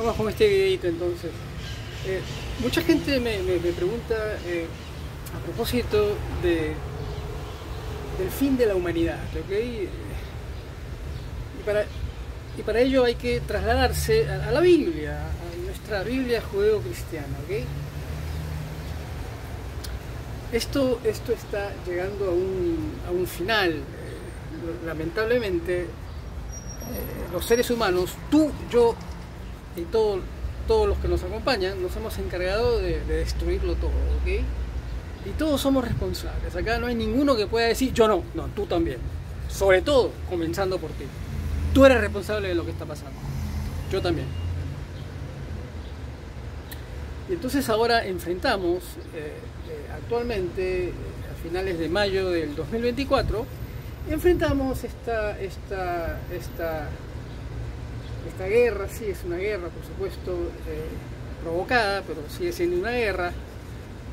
Vamos con este videito entonces. Mucha gente me pregunta a propósito del fin de la humanidad, ¿ok? Y para ello hay que trasladarse a la Biblia, a nuestra Biblia judeo-cristiana, ¿ok? Esto está llegando a un final. Lamentablemente, los seres humanos, tú, yo y todos los que nos acompañan, nos hemos encargado de destruirlo todo, ¿ok? Y todos somos responsables. Acá no hay ninguno que pueda decir, yo no, no, tú también. Sobre todo, comenzando por ti. Tú eres responsable de lo que está pasando. Yo también. Y entonces ahora enfrentamos, actualmente, a finales de mayo del 2024, enfrentamos esta guerra. Sí, es una guerra, por supuesto, provocada, pero sigue siendo una guerra,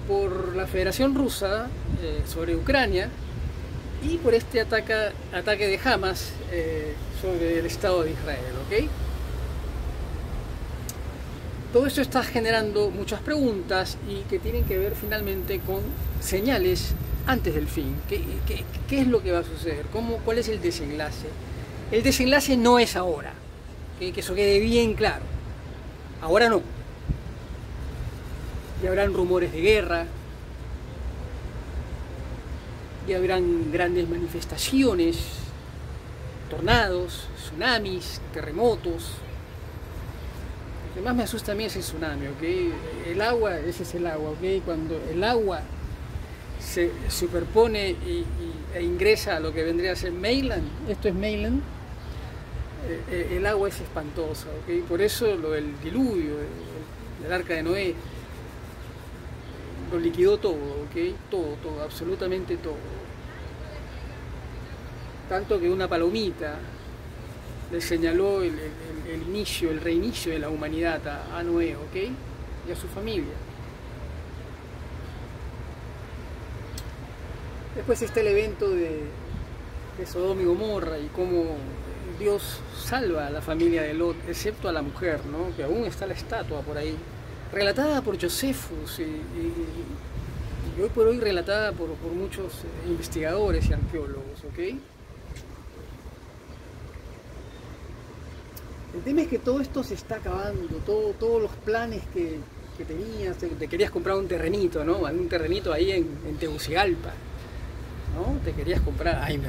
por la Federación Rusa sobre Ucrania y por este ataque de Hamas sobre el Estado de Israel, ¿ok? Todo esto está generando muchas preguntas y que tienen que ver finalmente con señales antes del fin. ¿Qué es lo que va a suceder? ¿Cuál es el desenlace? El desenlace no es ahora, ¿okay? Que eso quede bien claro. Ahora no. Y habrán rumores de guerra, y habrán grandes manifestaciones, tornados, tsunamis, terremotos. Lo que más me asusta a mí es el tsunami, ¿ok? El agua, ese es el agua, ¿ok? Cuando el agua se superpone e ingresa a lo que vendría a ser mainland, esto es mainland, el agua es espantosa, ¿ok? Por eso lo del diluvio, el arca de Noé, lo liquidó todo, ¿ok? Todo, todo, absolutamente todo. Tanto que una palomita le señaló el inicio, el reinicio de la humanidad a Noé, ¿ok? Y a su familia. Después está el evento de Sodoma y Gomorra y cómo Dios salva a la familia de Lot, excepto a la mujer, ¿no? Que aún está la estatua por ahí, relatada por Josephus y hoy por hoy relatada por muchos investigadores y arqueólogos, ¿ok? El tema es que todo esto se está acabando, todos los planes que tenías, te querías comprar un terrenito, ¿no? Algún terrenito ahí en Tegucigalpa, ¿no? Te querías comprar, ay,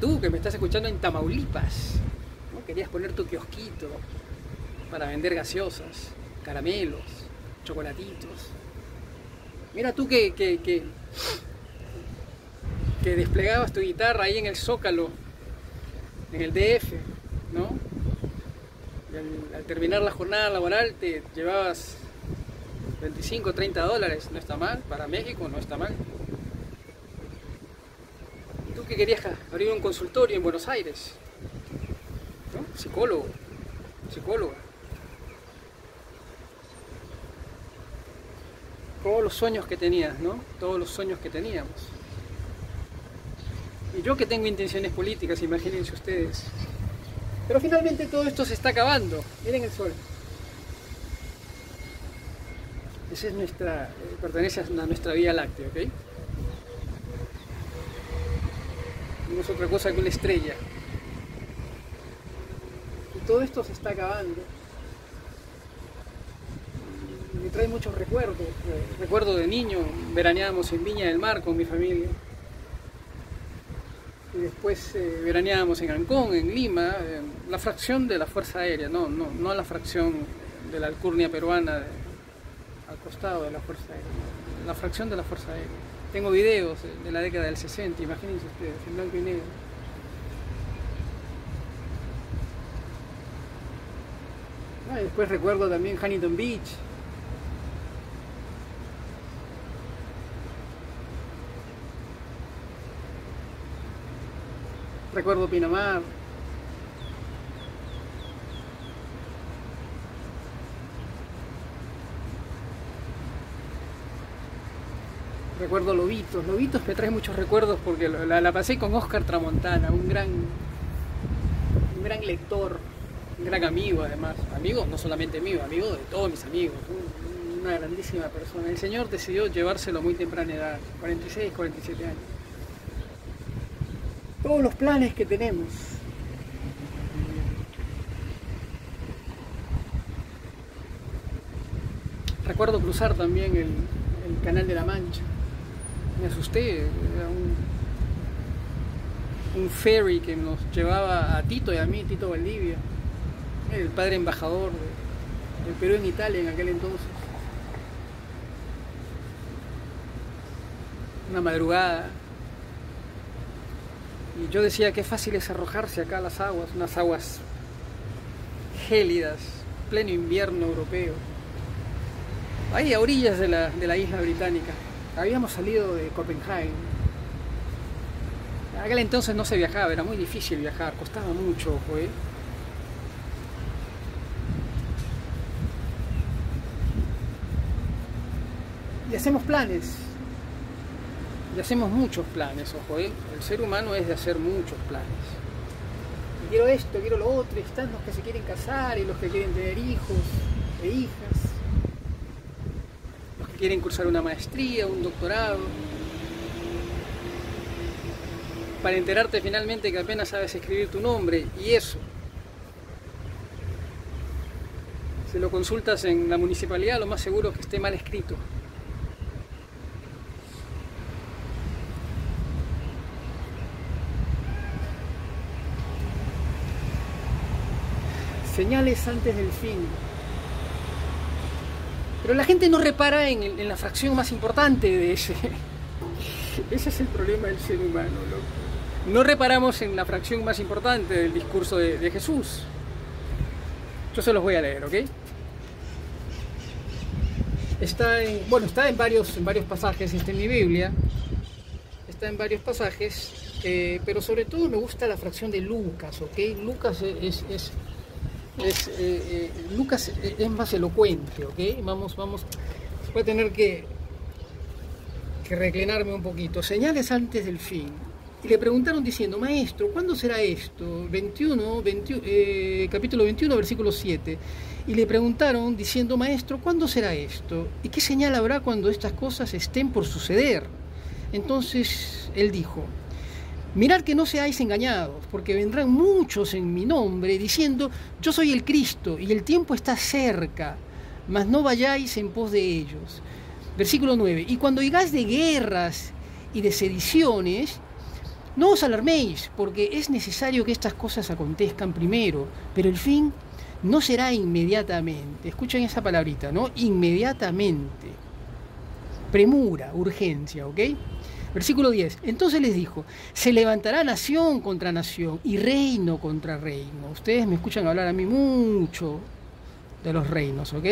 tú que me estás escuchando en Tamaulipas, ¿no? Querías poner tu kiosquito para vender gaseosas, caramelos, chocolatitos. Mira tú que desplegabas tu guitarra ahí en el Zócalo, en el DF, ¿no? Y al terminar la jornada laboral te llevabas $25 o $30, no está mal, para México no está mal. Y tú que querías abrir un consultorio en Buenos Aires, ¿no? Psicólogo, psicóloga. Todos los sueños que tenías, ¿no? Todos los sueños que teníamos. Y yo que tengo intenciones políticas, imagínense ustedes. Pero finalmente todo esto se está acabando. Miren el sol. Esa es pertenece a nuestra Vía Láctea, ¿ok? No es otra cosa que una estrella. Y todo esto se está acabando. Me trae muchos recuerdos. Recuerdo de niño, veraneábamos en Viña del Mar con mi familia. Y después veraneábamos en Ancón, en Lima, la fracción de la Fuerza Aérea, no la fracción de la alcurnia peruana al costado de la Fuerza Aérea, la fracción de la Fuerza Aérea. Tengo videos de la década del 60, imagínense ustedes, en blanco y negro. Ah, y después recuerdo también Huntington Beach. Recuerdo Pinamar. Recuerdo Lobitos. Lobitos me trae muchos recuerdos porque la pasé con Oscar Tramontana, un gran lector, un gran amigo además, amigo no solamente mío, amigo de todos mis amigos, una grandísima persona. El Señor decidió llevárselo a muy temprana edad, 46, 47 años. Todos los planes que tenemos, recuerdo cruzar también el Canal de la Mancha, me asusté, era un ferry que nos llevaba a Tito y a mí, Tito Valdivia, el padre embajador del Perú en Italia en aquel entonces. Una madrugada, y yo decía qué fácil es arrojarse acá a las aguas, unas aguas gélidas, pleno invierno europeo, ahí a orillas de la isla británica. Habíamos salido de Copenhague. En aquel entonces no se viajaba, era muy difícil viajar, costaba mucho, joder. Y hacemos planes, y hacemos muchos planes, ojo, ¿eh? El ser humano es de hacer muchos planes. Y quiero esto, quiero lo otro, y están los que se quieren casar, y los que quieren tener hijos e hijas, los que quieren cursar una maestría, un doctorado, para enterarte finalmente que apenas sabes escribir tu nombre, y eso. Si lo consultas en la municipalidad, lo más seguro es que esté mal escrito. Señales antes del fin. Pero la gente no repara en la fracción más importante de ese. Ese es el problema del ser humano, loco. No reparamos en la fracción más importante del discurso de Jesús. Yo se los voy a leer, ¿ok? Está en varios pasajes, está en mi Biblia. Está en varios pasajes, pero sobre todo me gusta la fracción de Lucas, ¿ok? Lucas es más elocuente, ¿ok? Vamos, voy a tener que reclinarme un poquito. Señales antes del fin. Y le preguntaron diciendo: Maestro, ¿cuándo será esto? Capítulo 21, versículo 7. Y le preguntaron diciendo: Maestro, ¿cuándo será esto? ¿Y qué señal habrá cuando estas cosas estén por suceder? Entonces él dijo: Mirad que no seáis engañados, porque vendrán muchos en mi nombre, diciendo, yo soy el Cristo, y el tiempo está cerca, mas no vayáis en pos de ellos. Versículo 9, y cuando oigáis de guerras y de sediciones, no os alarméis, porque es necesario que estas cosas acontezcan primero, pero el fin no será inmediatamente. Escuchen esa palabrita, ¿no? Inmediatamente. Premura, urgencia, ¿ok? Versículo 10. Entonces les dijo, se levantará nación contra nación y reino contra reino. Ustedes me escuchan hablar a mí mucho de los reinos, ¿ok?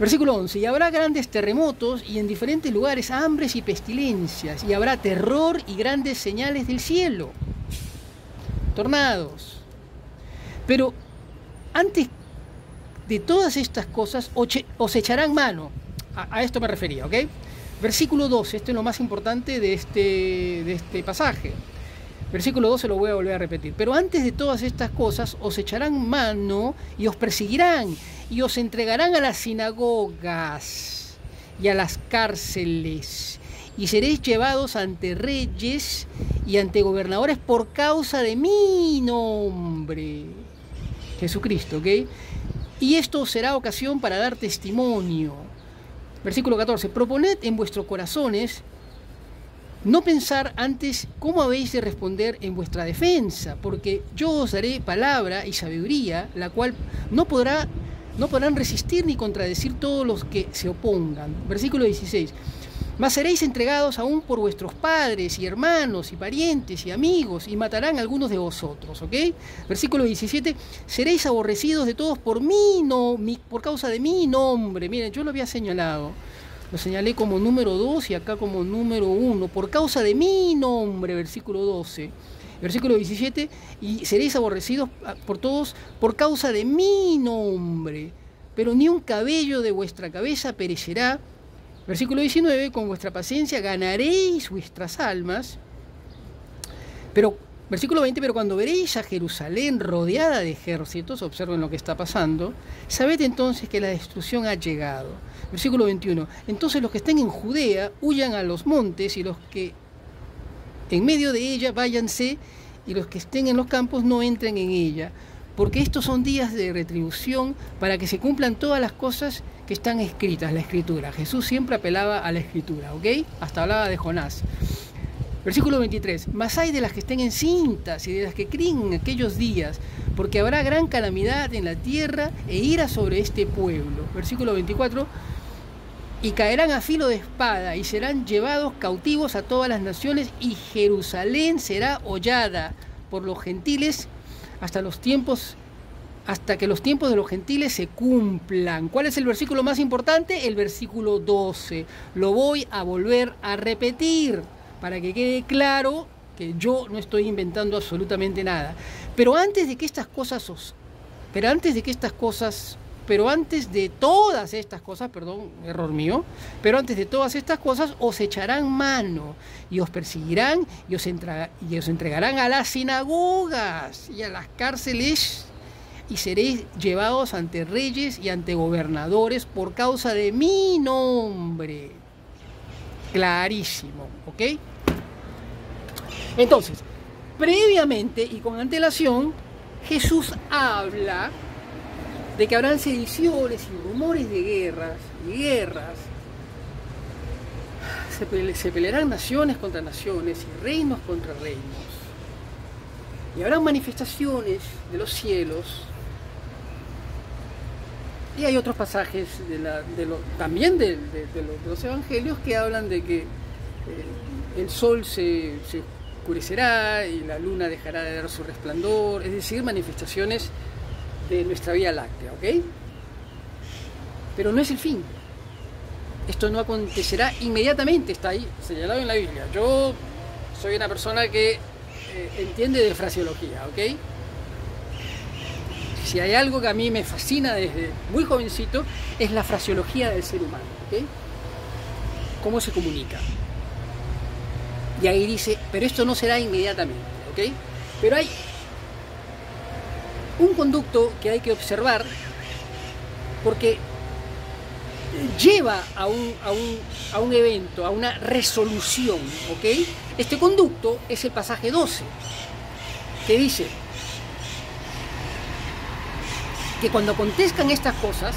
Versículo 11. Y habrá grandes terremotos y en diferentes lugares hambres y pestilencias. Y habrá terror y grandes señales del cielo. Tornados. Pero antes de todas estas cosas os echarán mano. A esto me refería, ¿ok? Versículo 12, esto es lo más importante de este pasaje. Versículo 12 lo voy a volver a repetir. Pero antes de todas estas cosas, os echarán mano y os perseguirán y os entregarán a las sinagogas y a las cárceles y seréis llevados ante reyes y ante gobernadores por causa de mi nombre. Jesucristo, ¿ok? Y esto será ocasión para dar testimonio. Versículo 14. Proponed en vuestros corazones no pensar antes cómo habéis de responder en vuestra defensa, porque yo os daré palabra y sabiduría, la cual no podrán resistir ni contradecir todos los que se opongan. Versículo 16. Mas seréis entregados aún por vuestros padres y hermanos y parientes y amigos, y matarán a algunos de vosotros, ¿ok? Versículo 17, seréis aborrecidos de todos por por causa de mi nombre. Miren, yo lo había señalado, lo señalé como número 2 y acá como número 1, por causa de mi nombre, versículo 12. Versículo 17, y seréis aborrecidos por todos por causa de mi nombre, pero ni un cabello de vuestra cabeza perecerá. Versículo 19, con vuestra paciencia ganaréis vuestras almas, pero Versículo 20, pero cuando veréis a Jerusalén rodeada de ejércitos, observen lo que está pasando, sabed entonces que la destrucción ha llegado. Versículo 21, entonces los que estén en Judea huyan a los montes, y los que en medio de ella váyanse, y los que estén en los campos no entren en ella, porque estos son días de retribución para que se cumplan todas las cosas que están escritas, la Escritura. Jesús siempre apelaba a la Escritura, ¿ok? Hasta hablaba de Jonás. Versículo 23, mas hay de las que estén encintas y de las que críen en aquellos días, porque habrá gran calamidad en la tierra e ira sobre este pueblo. Versículo 24, y caerán a filo de espada y serán llevados cautivos a todas las naciones, y Jerusalén será hollada por los gentiles hasta que los tiempos de los gentiles se cumplan. ¿Cuál es el versículo más importante? El versículo 12. Lo voy a volver a repetir, para que quede claro que yo no estoy inventando absolutamente nada. Pero antes de todas estas cosas, perdón, error mío, pero antes de todas estas cosas os echarán mano y os perseguirán y os entregarán a las sinagogas y a las cárceles, y seréis llevados ante reyes y ante gobernadores por causa de mi nombre. Clarísimo, ¿ok? Entonces, previamente y con antelación, Jesús habla de que habrán sediciones y rumores de guerras, se pelearán naciones contra naciones y reinos contra reinos, y habrán manifestaciones de los cielos. Y hay otros pasajes también de los evangelios que hablan de que el sol se oscurecerá y la luna dejará de dar su resplandor, es decir, manifestaciones de nuestra Vía Láctea, ¿ok? Pero no es el fin. Esto no acontecerá inmediatamente, está ahí señalado en la Biblia. Yo soy una persona que entiende de fraseología, ¿ok? Si hay algo que a mí me fascina desde muy jovencito, es la fraseología del ser humano, ¿okay? Cómo se comunica. Y ahí dice, pero esto no será inmediatamente, ¿ok? Pero hay un conducto que hay que observar, porque lleva a un evento, a una resolución, ¿ok? Este conducto es el pasaje 12, que dice que cuando acontezcan estas cosas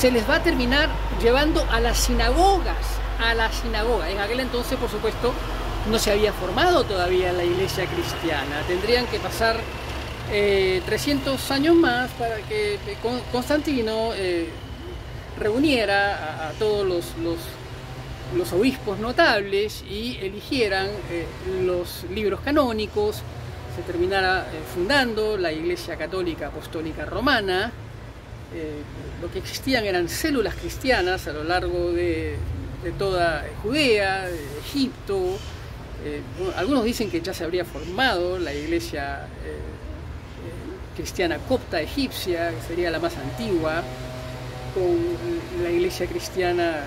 se les va a terminar llevando a las sinagogas, En aquel entonces, por supuesto, no se había formado todavía la iglesia cristiana. Tendrían que pasar 300 años más para que Constantino reuniera a todos los obispos notables y eligieran los libros canónicos. Se terminara fundando la Iglesia Católica Apostólica Romana. Lo que existían eran células cristianas a lo largo de toda Judea, de Egipto. Algunos dicen que ya se habría formado la Iglesia cristiana copta egipcia, que sería la más antigua, con la Iglesia cristiana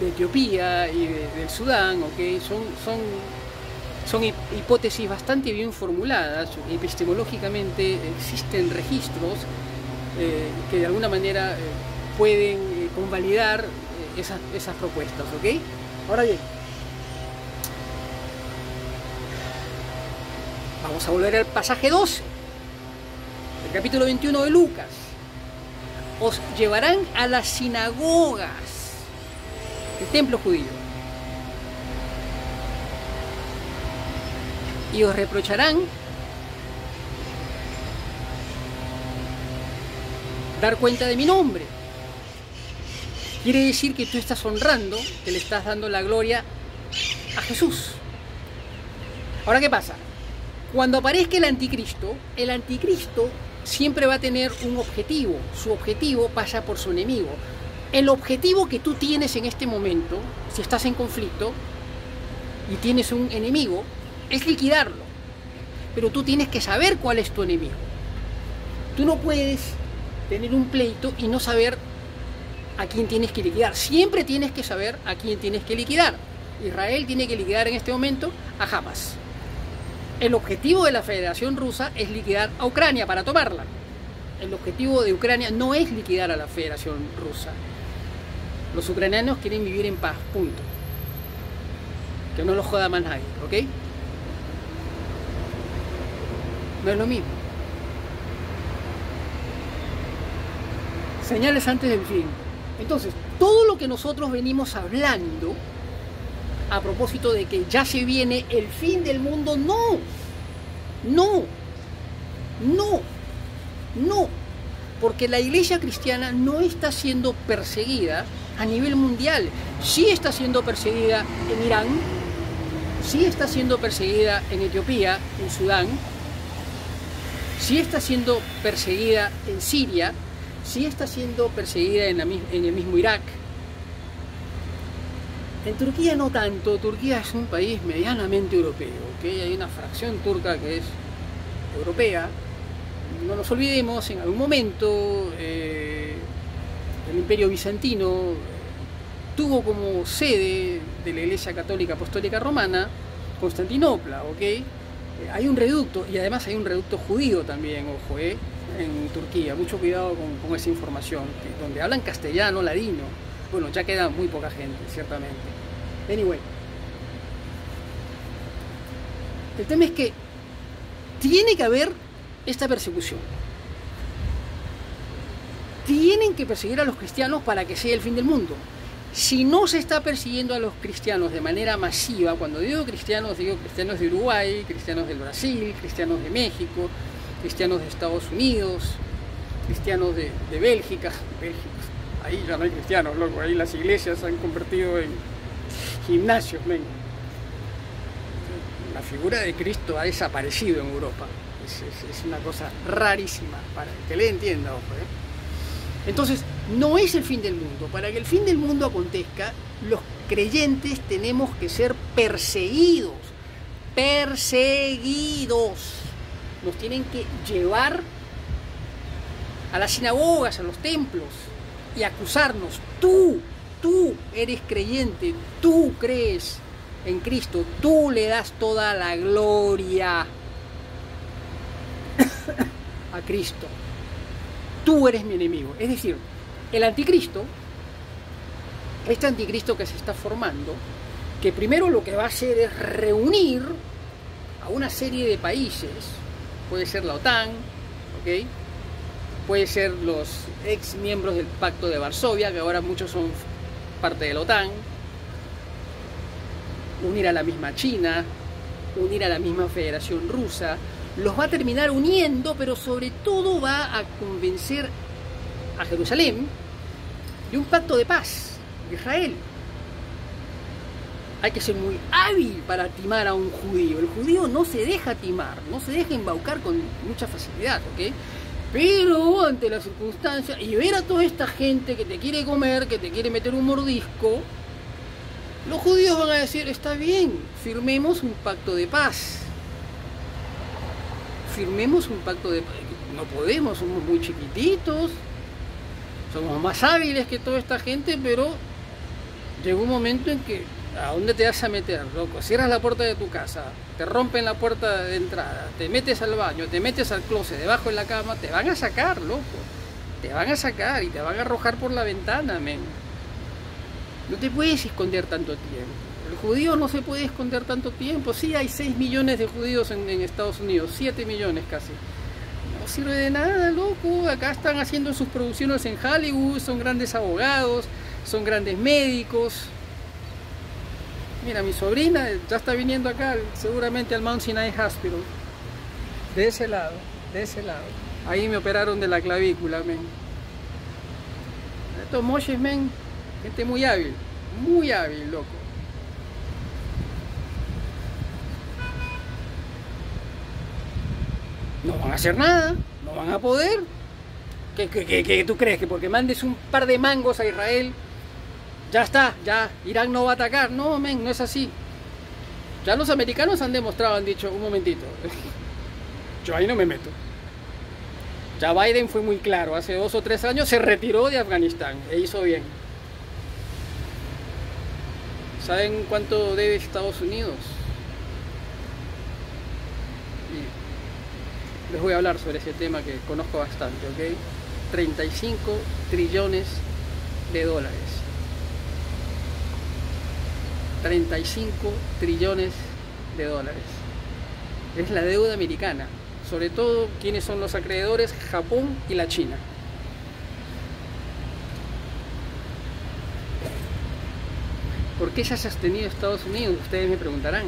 de Etiopía y del Sudán, ¿okay? Son hipótesis bastante bien formuladas, epistemológicamente existen registros que de alguna manera pueden convalidar esas propuestas, ¿ok? Ahora bien, vamos a volver al pasaje 12, el capítulo 21 de Lucas. Os llevarán a las sinagogas, el templo judío, y os reprocharán dar cuenta de mi nombre. Quiere decir que tú estás honrando, que le estás dando la gloria a Jesús. Ahora, ¿qué pasa? Cuando aparezca el anticristo siempre va a tener un objetivo. Su objetivo pasa por su enemigo. El objetivo que tú tienes en este momento, si estás en conflicto y tienes un enemigo, es liquidarlo, pero tú tienes que saber cuál es tu enemigo. Tú no puedes tener un pleito y no saber a quién tienes que liquidar. Siempre tienes que saber a quién tienes que liquidar. Israel tiene que liquidar en este momento a Hamas. El objetivo de la Federación Rusa es liquidar a Ucrania para tomarla. El objetivo de Ucrania no es liquidar a la Federación Rusa. Los ucranianos quieren vivir en paz, punto. Que no los joda más nadie, ¿ok? No es lo mismo. Señales antes del fin. Entonces, todo lo que nosotros venimos hablando a propósito de que ya se viene el fin del mundo, no, porque la iglesia cristiana no está siendo perseguida a nivel mundial. Sí está siendo perseguida en Irán, sí está siendo perseguida en Etiopía, en Sudán, sí está siendo perseguida en Siria, sí está siendo perseguida en el mismo Irak. En Turquía no tanto. Turquía es un país medianamente europeo, ¿okay? Hay una fracción turca que es europea. No nos olvidemos, en algún momento el Imperio Bizantino tuvo como sede de la Iglesia Católica Apostólica Romana Constantinopla, ¿ok? Hay un reducto, y además hay un reducto judío también, ojo, en Turquía. Mucho cuidado con esa información, donde hablan castellano, ladino. Bueno, ya queda muy poca gente, ciertamente. Anyway, el tema es que tiene que haber esta persecución. Tienen que perseguir a los cristianos para que sea el fin del mundo. Si no se está persiguiendo a los cristianos de manera masiva, cuando digo cristianos de Uruguay, cristianos del Brasil, cristianos de México, cristianos de Estados Unidos, cristianos de Bélgica. Ahí ya no hay cristianos, loco, ahí las iglesias se han convertido en gimnasios, men. La figura de Cristo ha desaparecido en Europa. Es una cosa rarísima, para que le entienda, ojo, Entonces, no es el fin del mundo. Para que el fin del mundo acontezca, los creyentes tenemos que ser perseguidos. Perseguidos. Nos tienen que llevar a las sinagogas, a los templos, y acusarnos. Tú eres creyente, tú crees en Cristo, tú le das toda la gloria a Cristo. Tú eres mi enemigo. Es decir, el anticristo, este anticristo que se está formando, que primero lo que va a hacer es reunir a una serie de países, puede ser la OTAN, ¿ok? Puede ser los ex miembros del Pacto de Varsovia, que ahora muchos son parte de la OTAN, unir a la misma China, unir a la misma Federación Rusa, los va a terminar uniendo, pero sobre todo va a convencer a Jerusalén de un pacto de paz de Israel. Hay que ser muy hábil para timar a un judío. El judío no se deja timar, no se deja embaucar con mucha facilidad, ¿ok? Pero ante las circunstancias, y ver a toda esta gente que te quiere comer, que te quiere meter un mordisco, los judíos van a decir: está bien, firmemos un pacto de paz. Firmemos un pacto de paz. No podemos, somos muy chiquititos, somos más hábiles que toda esta gente, pero llegó un momento en que, ¿a dónde te vas a meter, loco? Cierras la puerta de tu casa, te rompen la puerta de entrada, te metes al baño, te metes al closet, debajo de la cama, te van a sacar, loco. Te van a sacar y te van a arrojar por la ventana, men. No te puedes esconder tanto tiempo. El judío no se puede esconder tanto tiempo. Sí, hay 6 millones de judíos en Estados Unidos, 7 millones casi. No sirve de nada, loco. Acá están haciendo sus producciones en Hollywood, son grandes abogados, son grandes médicos. Mira, mi sobrina ya está viniendo acá, seguramente al Mount Sinai Hospital. De ese lado. Ahí me operaron de la clavícula, men. Estos moches, men, gente muy hábil, loco. No van a hacer nada, no van a poder. ¿Qué tú crees? Que porque mandes un par de mangos a Israel, ya está, ya Irán no va a atacar. No, men, no es así. Ya los americanos han demostrado, han dicho, un momentito, yo ahí no me meto. Ya Biden fue muy claro, hace 2 o 3 años se retiró de Afganistán, e hizo bien. ¿Saben cuánto debe Estados Unidos? Y les voy a hablar sobre ese tema que conozco bastante, ¿ok? 35 trillones de dólares. 35 trillones de dólares. Es la deuda americana. Sobre todo, ¿quiénes son los acreedores? Japón y la China. ¿Por qué se ha sostenido Estados Unidos? Ustedes me preguntarán.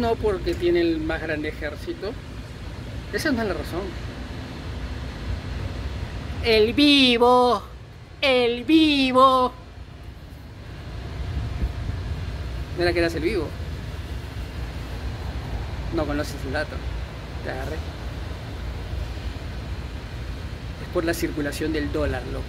No porque tiene el más grande ejército. Esa no es la razón. ¡El vivo! ¡El vivo! ¿No era que eras el vivo? No conoces el dato. Te agarré. Es por la circulación del dólar, loco.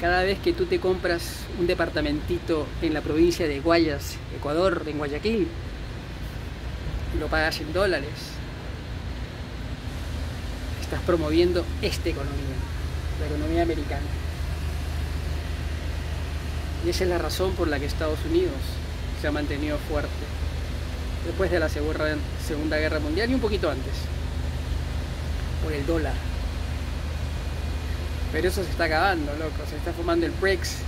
Cada vez que tú te compras un departamentito en la provincia de Guayas, Ecuador, en Guayaquil, lo pagas en dólares. Estás promoviendo esta economía, la economía americana. Y esa es la razón por la que Estados Unidos se ha mantenido fuerte después de la Segunda Guerra Mundial y un poquito antes, por el dólar. Pero eso se está acabando, loco. Se está formando el BRICS,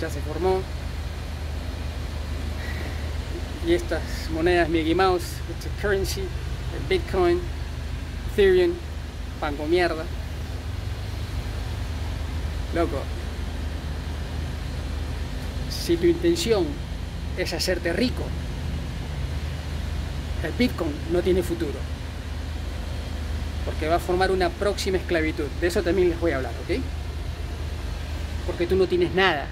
ya se formó. Y estas monedas Mickey Mouse, este currency, el Bitcoin, Ethereum, pan con mierda. Loco, si tu intención es hacerte rico, el Bitcoin no tiene futuro. Porque va a formar una próxima esclavitud. De eso también les voy a hablar, ¿ok? Porque tú no tienes nada.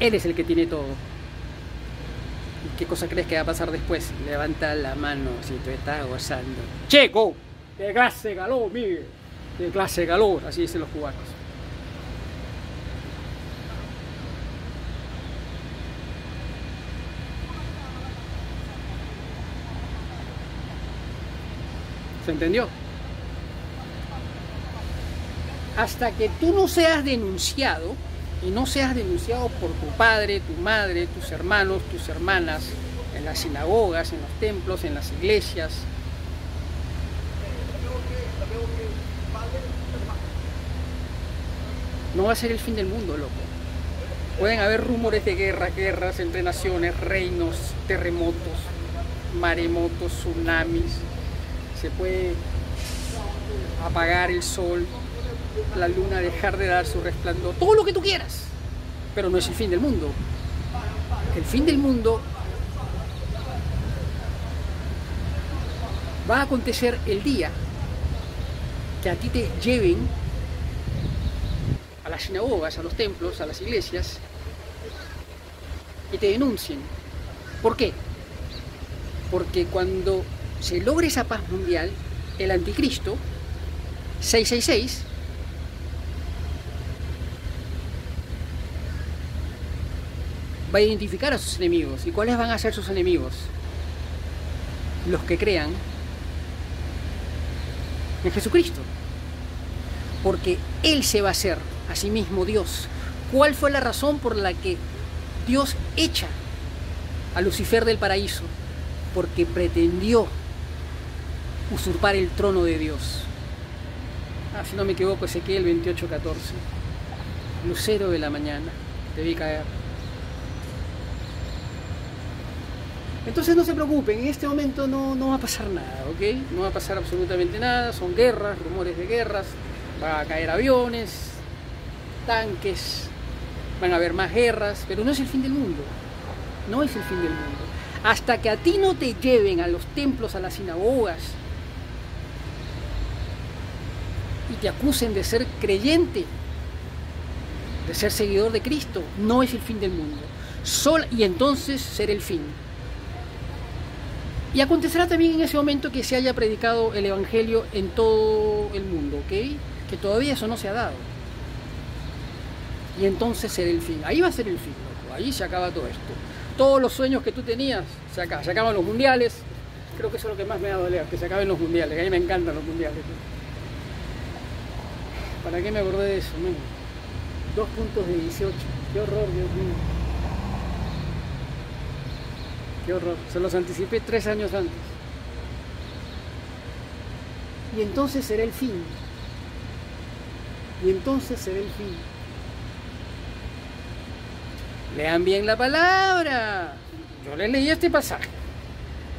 Él es el que tiene todo. ¿Y qué cosa crees que va a pasar después? Levanta la mano si tú estás gozando. ¡Checo! ¡De clase calor, Miguel! ¡De clase calor! Así dicen los cubanos. ¿Se entendió? Hasta que tú no seas denunciado y no seas denunciado por tu padre, tu madre, tus hermanos, tus hermanas, en las sinagogas, en los templos, en las iglesias, no va a ser el fin del mundo, loco. Pueden haber rumores de guerra, guerras entre naciones, reinos, terremotos, maremotos, tsunamis. Se puede apagar el sol, la luna dejar de dar su resplandor, todo lo que tú quieras, pero no es el fin del mundo. El fin del mundo va a acontecer el día que a ti te lleven a las sinagogas, a los templos, a las iglesias y te denuncien. ¿Por qué? Porque cuando se logra esa paz mundial, el anticristo 666 va a identificar a sus enemigos. ¿Y cuáles van a ser sus enemigos? Los que crean en Jesucristo, porque él se va a hacer a sí mismo Dios. ¿Cuál fue la razón por la que Dios echa a Lucifer del paraíso? Porque pretendió usurpar el trono de Dios. Si no me equivoco, Ezequiel 28:14. Lucero de la mañana, te vi caer. Entonces no se preocupen, en este momento no va a pasar nada, ¿ok? No va a pasar absolutamente nada, son guerras, rumores de guerras, van a caer aviones, tanques, van a haber más guerras, pero no es el fin del mundo, no es el fin del mundo. Hasta que a ti no te lleven a los templos, a las sinagogas y te acusen de ser creyente, de ser seguidor de Cristo, no es el fin del mundo. Y entonces será el fin. Y acontecerá también en ese momento que se haya predicado el Evangelio en todo el mundo, ¿ok? Que todavía eso no se ha dado. Y entonces será el fin. Ahí va a ser el fin, loco. Ahí se acaba todo esto. Todos los sueños que tú tenías, se acaban los mundiales. Creo que eso es lo que más me ha dolido, que se acaben los mundiales. A mí me encantan los mundiales. ¿Para qué me acordé de eso, men? 2.18. Qué horror, Dios mío. Qué horror. Se los anticipé 3 años antes. Y entonces será el fin. Y entonces será el fin. Lean bien la palabra. Yo les leí este pasaje.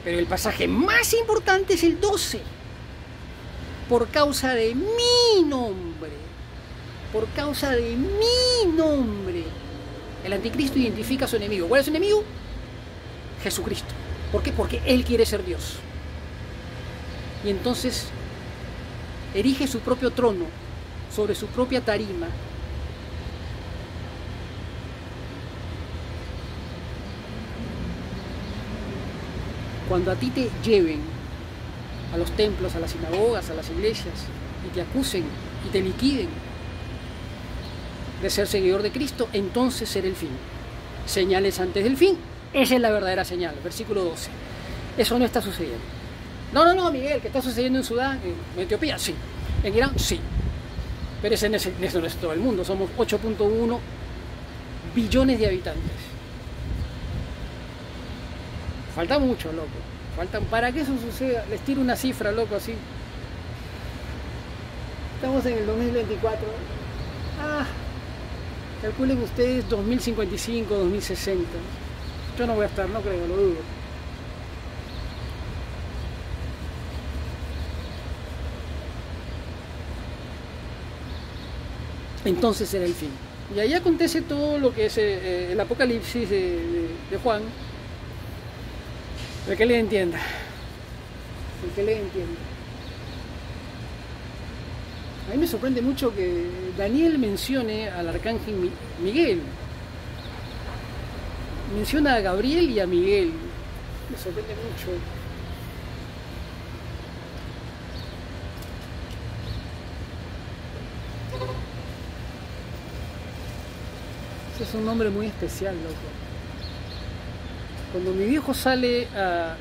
Pero el pasaje más importante es el 12. Por causa de mi nombre. Por causa de mi nombre. El anticristo identifica a su enemigo. ¿Cuál es su enemigo? Jesucristo. ¿Por qué? Porque él quiere ser Dios. Y entonces erige su propio trono sobre su propia tarima. Cuando a ti te lleven a los templos, a las sinagogas, a las iglesias, y te acusen y te liquiden de ser seguidor de Cristo, entonces será el fin. Señales antes del fin. Esa es la verdadera señal. Versículo 12. Eso no está sucediendo. No, no, no, Miguel, ¿qué está sucediendo en Sudán? ¿En Etiopía? Sí. ¿En Irán? Sí. Pero ese no es todo el mundo. Somos 8.1 billones de habitantes. Falta mucho, loco. Faltan, para que eso suceda, les tiro una cifra, loco, así. Estamos en el 2024. Ah, calculen ustedes 2055, 2060. Yo no voy a estar, no creo, lo dudo. Entonces será el fin. Y ahí acontece todo lo que es el Apocalipsis de Juan. El que le entienda. El que le entienda. A mí me sorprende mucho que Daniel mencione al arcángel Miguel. Menciona a Gabriel y a Miguel. Me sorprende mucho. Es un nombre muy especial, loco. Cuando mi viejo sale a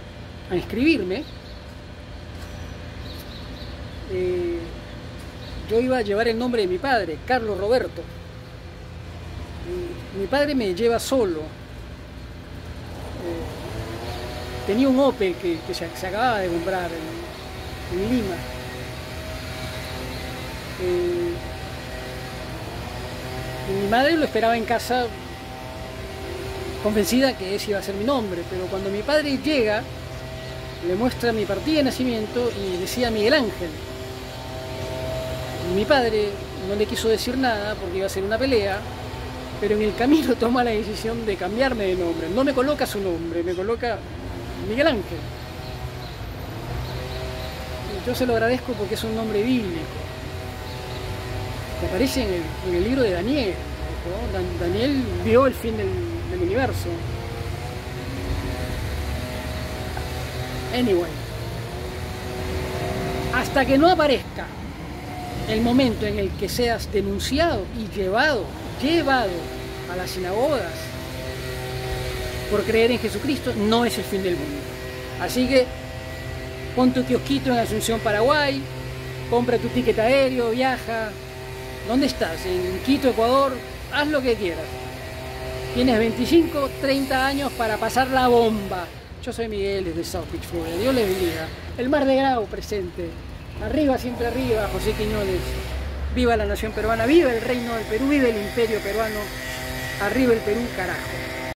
inscribirme, yo iba a llevar el nombre de mi padre, Carlos Roberto. Y mi padre me lleva solo. Tenía un Opel que se acababa de comprar en Lima. Mi madre lo esperaba en casa, convencida que ese iba a ser mi nombre, pero cuando mi padre llega, le muestra mi partida de nacimiento y decía Miguel Ángel. Mi padre no le quiso decir nada porque iba a ser una pelea, pero en el camino toma la decisión de cambiarme de nombre. No me coloca su nombre, me coloca Miguel Ángel. Yo se lo agradezco porque es un nombre bíblico. Que aparece en el libro de Daniel, ¿no? Daniel vio el fin del universo. Anyway, hasta que no aparezca el momento en el que seas denunciado y llevado a las sinagogas por creer en Jesucristo, no es el fin del mundo. Así que pon tu kiosquito en Asunción, Paraguay, compra tu ticket aéreo, viaja. ¿Dónde estás? En Quito, Ecuador. Haz lo que quieras. Tienes 25, 30 años para pasar la bomba. Yo soy Miguel desde South Beach, Florida. Dios les bendiga. El Mar de Grau presente. Arriba, siempre arriba. José Quiñones. Viva la nación peruana. Viva el reino del Perú. Viva el Imperio Peruano. Arriba el Perú, carajo.